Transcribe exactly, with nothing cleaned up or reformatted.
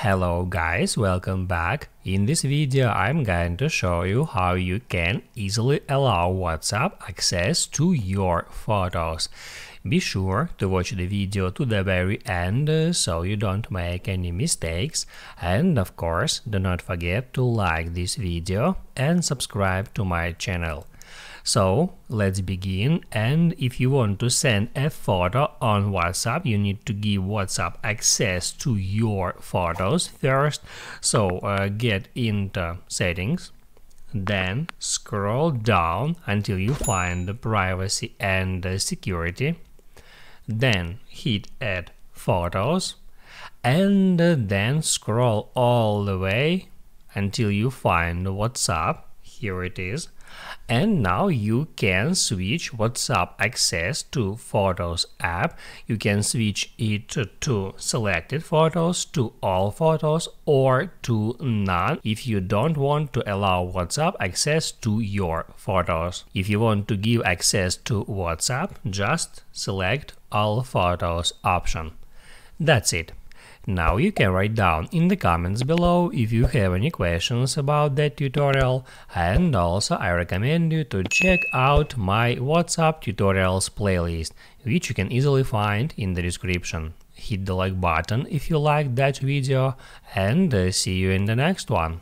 Hello guys, welcome back. In this video I'm going to show you how you can easily allow WhatsApp access to your photos. Be sure to watch the video to the very end so you don't make any mistakes, and of course do not forget to like this video and subscribe to my channel. So let's begin, and if you want to send a photo on WhatsApp, you need to give WhatsApp access to your photos first. So uh, get into settings, then scroll down until you find the privacy and the security, then hit add photos, and then scroll all the way until you find WhatsApp. Here it is. And now you can switch WhatsApp access to Photos app. You can switch it to selected photos, to all photos, or to none if you don't want to allow WhatsApp access to your photos. If you want to give access to WhatsApp, just select all photos option. That's it. Now you can write down in the comments below if you have any questions about that tutorial, and also I recommend you to check out my WhatsApp tutorials playlist, which you can easily find in the description. Hit the like button if you liked that video, and see you in the next one.